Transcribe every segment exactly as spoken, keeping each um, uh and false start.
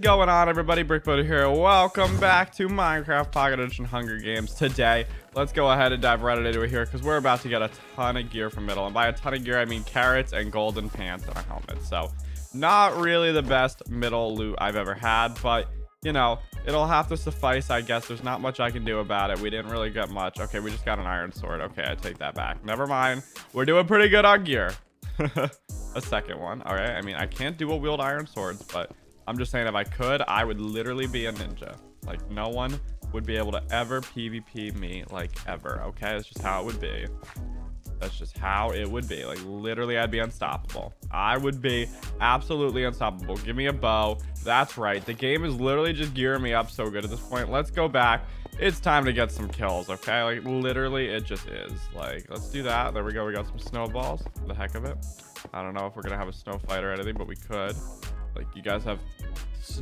Going on, everybody? Brickbot here. Welcome back to Minecraft Pocket Edition Hunger Games. Today, let's go ahead and dive right into it here because we're about to get a ton of gear from middle. And by a ton of gear, I mean carrots and golden pants and a helmet. So, not really the best middle loot I've ever had, but you know, it'll have to suffice, I guess. There's not much I can do about it. We didn't really get much. Okay, we just got an iron sword. Okay, I take that back. Never mind. We're doing pretty good on gear. A second one. All right. I mean, I can't dual wield iron swords, but I'm just saying if I could, I would literally be a ninja. Like, no one would be able to ever PvP me, like, ever. Okay, that's just how it would be. That's just how it would be. Like, literally, I'd be unstoppable. I would be absolutely unstoppable. Give me a bow. That's right. The game is literally just gearing me up so good at this point. Let's go back. It's time to get some kills, okay? Like, literally, it just is. Like, let's do that. There we go. We got some snowballs. For the heck of it. I don't know if we're going to have a snow fight or anything, but we could. Like, you guys have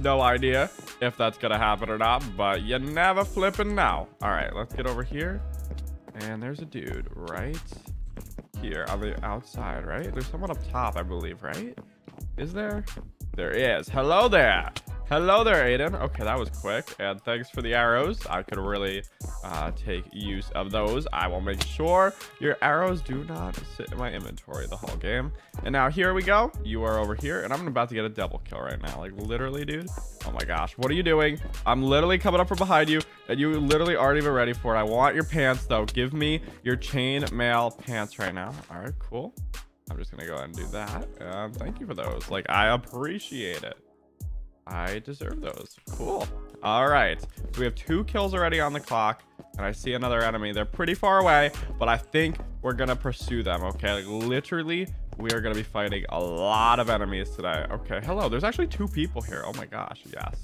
no idea if that's going to happen or not, but you never flipping now. All right, let's get over here. And there's a dude right here on the outside, right? There's someone up top, I believe, right? Is there? There is. Hello there. Hello there, Aiden. Okay, that was quick. And thanks for the arrows. I could really uh, take use of those. I will make sure your arrows do not sit in my inventory the whole game. And now here we go. You are over here. And I'm about to get a double kill right now. Like, literally, dude. Oh, my gosh. What are you doing? I'm literally coming up from behind you. And you literally aren't even ready for it. I want your pants, though. Give me your chain mail pants right now. All right, cool. I'm just going to go ahead and do that. Um, thank you for those. Like, I appreciate it. I deserve those. Cool. All right. So we have two kills already on the clock, and I see another enemy. They're pretty far away, but I think we're going to pursue them, okay? Like, literally, we are going to be fighting a lot of enemies today. Okay. Hello. There's actually two people here. Oh, my gosh. Yes.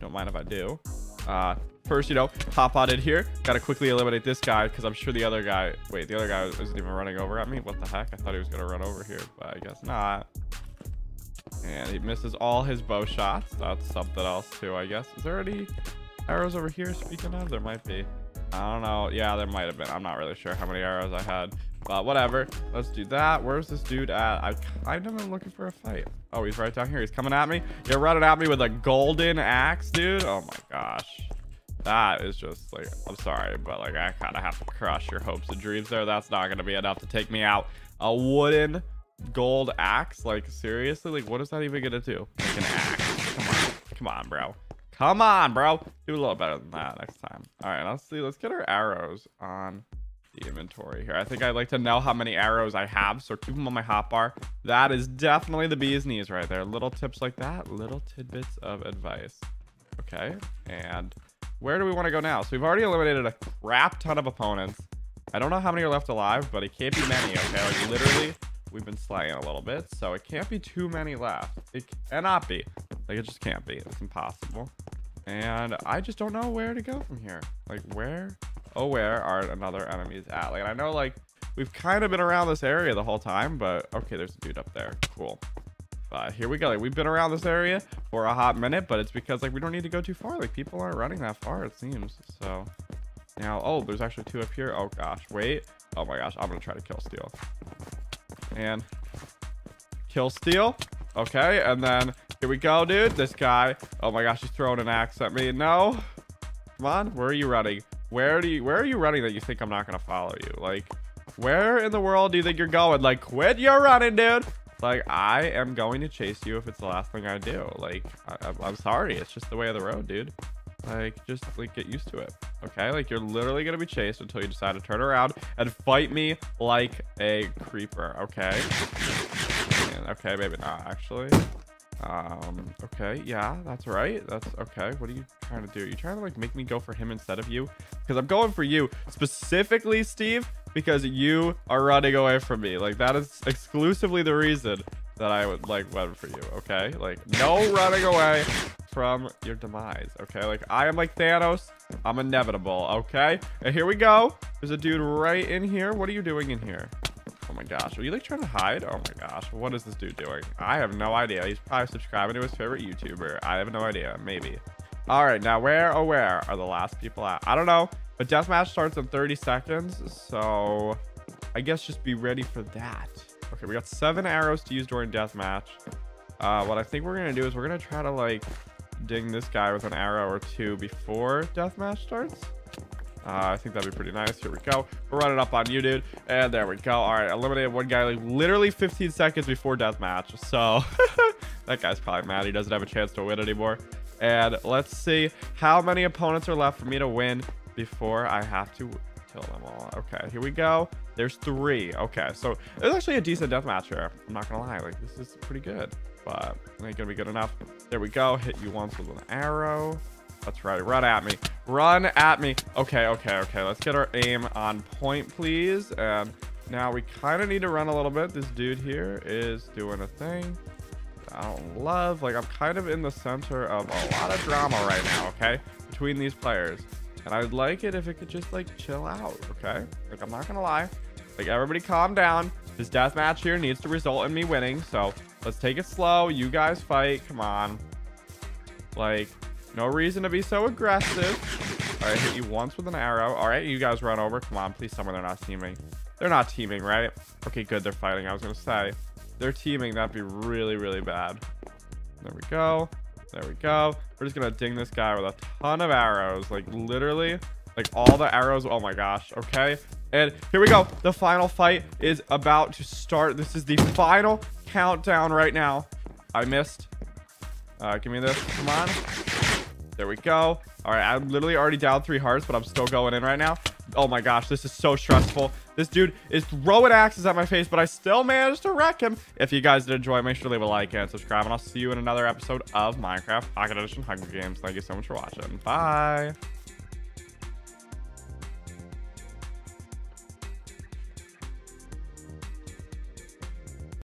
Don't mind if I do. Uh, first, you know, hop on in here. Got to quickly eliminate this guy because I'm sure the other guy... Wait, the other guy isn't even running over at me? What the heck? I thought he was going to run over here, but I guess not. And he misses all his bow shots. That's something else too, I guess. Is there any arrows over here? Speaking of, there might be. I don't know. Yeah, there might have been. I'm not really sure how many arrows I had, but whatever. Let's do that. Where's this dude at? I kind of am looking for a fight. Oh, he's right down here. He's coming at me. You're running at me with a golden axe, dude. Oh my gosh. That is just like, I'm sorry, but like I kind of have to crush your hopes and dreams there. That's not going to be enough to take me out. A wooden gold axe, like seriously, like what is that even gonna do? Like an axe. Come on, come on, bro. Come on, bro. Do a little better than that next time. All right, let's see. Let's get our arrows on the inventory here. I think I'd like to know how many arrows I have, so keep them on my hotbar. That is definitely the bee's knees right there. Little tips like that, little tidbits of advice. Okay, and where do we want to go now? So we've already eliminated a crap ton of opponents. I don't know how many are left alive, but it can't be many. Okay, like literally. We've been slaying a little bit, so it can't be too many left. It cannot be. Like, it just can't be. It's impossible. And I just don't know where to go from here. Like, where? Oh, where are another enemies at? Like, and I know, like, we've kind of been around this area the whole time, but okay, there's a dude up there. Cool. But here we go. Like, we've been around this area for a hot minute, but it's because, like, we don't need to go too far. Like, people aren't running that far, it seems. So now, oh, there's actually two up here. Oh, gosh. Wait. Oh, my gosh. I'm going to try to kill Steel. And kill Steel. Okay, and then here we go, dude. This guy. Oh my gosh, he's throwing an axe at me. No. Come on. Where are you running? Where do you where are you running that you think I'm not gonna follow you? Like, where in the world do you think you're going? Like, quit your running, dude. Like, I am going to chase you if it's the last thing I do. Like, I, I'm sorry. It's just the way of the road, dude. Like, just like get used to it. Okay, like you're literally gonna be chased until you decide to turn around and fight me like a creeper. Okay. And, okay, maybe not actually. Um. Okay. Yeah, that's right. That's okay. What are you trying to do? Are you trying to like make me go for him instead of you? Because I'm going for you specifically, Steve. Because you are running away from me. Like that is exclusively the reason that I would like went for you. Okay. Like no running away from your demise. Okay, like I am like Thanos. I'm inevitable. Okay, and here we go. There's a dude right in here. What are you doing in here? Oh my gosh, are you like trying to hide? Oh my gosh, what is this dude doing? I have no idea. He's probably subscribing to his favorite YouTuber. I have no idea. Maybe. All right, now where oh where are the last people at? I don't know, but deathmatch starts in thirty seconds, so I guess just be ready for that. Okay, we got seven arrows to use during deathmatch. Uh, what I think we're gonna do is we're gonna try to like ding this guy with an arrow or two before deathmatch starts. Uh, I think that'd be pretty nice. Here we go. We're running up on you, dude. And there we go. All right, eliminated one guy like literally fifteen seconds before deathmatch. So that guy's probably mad. He doesn't have a chance to win anymore. And let's see how many opponents are left for me to win before I have to kill them all. Okay, here we go. There's three. Okay, so there's actually a decent deathmatch here. I'm not gonna lie. Like this is pretty good, but it ain't gonna be good enough. There we go. Hit you once with an arrow. That's right. Run at me. Run at me. Okay, okay, okay. Let's get our aim on point, please. And now we kind of need to run a little bit. This dude here is doing a thing I don't love. Like, I'm kind of in the center of a lot of drama right now, okay? Between these players. And I'd like it if it could just, like, chill out, okay? Like, I'm not gonna lie. Like, everybody calm down. This deathmatch here needs to result in me winning. So, let's take it slow. You guys fight. Come on. Like... no reason to be so aggressive. All right, hit you once with an arrow. All right, you guys run over. Come on, please. Someone, they're not teaming. They're not teaming, right? Okay, good. They're fighting. I was gonna say, they're teaming. That'd be really, really bad. There we go. There we go. We're just gonna ding this guy with a ton of arrows. Like literally, like all the arrows. Oh my gosh. Okay. And here we go. The final fight is about to start. This is the final countdown right now. I missed. Uh, give me this. Come on. There we go. All right, I'm literally already down three hearts, but I'm still going in right now. Oh my gosh, this is so stressful. This dude is throwing axes at my face, but I still managed to wreck him. If you guys did enjoy, make sure to leave a like and subscribe, and I'll see you in another episode of Minecraft Pocket Edition Hunger Games. Thank you so much for watching. Bye.